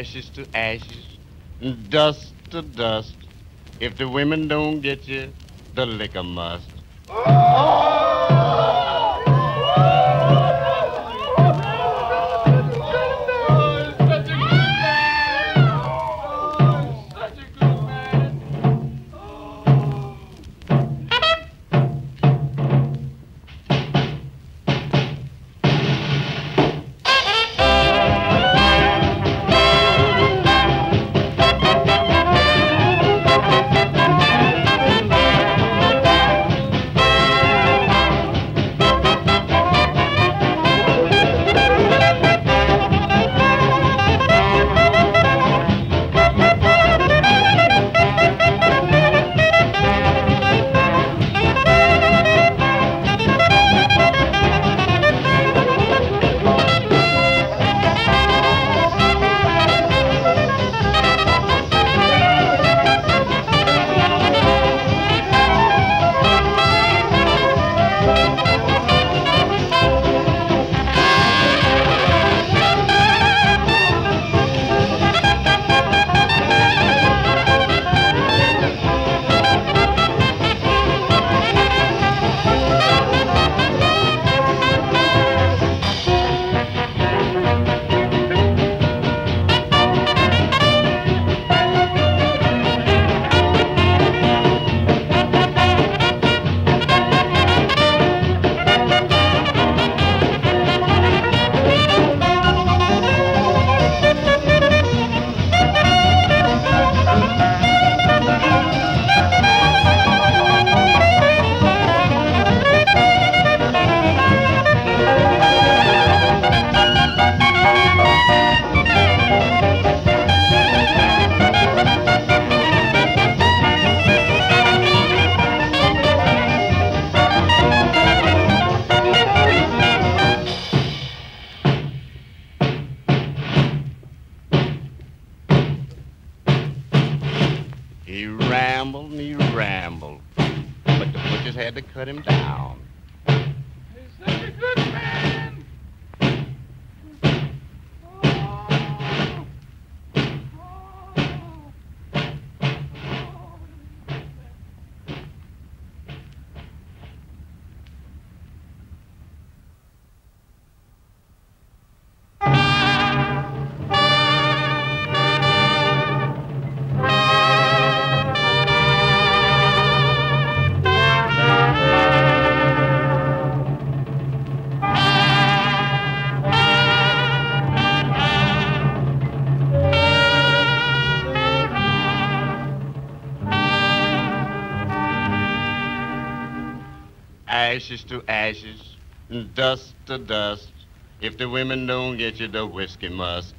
ashes to ashes, dust to dust. If the women don't get you, the liquor must. He rambled, but the butchers had to cut him down. He's such a good man! Ashes to ashes, dust to dust. If the women don't get you, the whiskey must.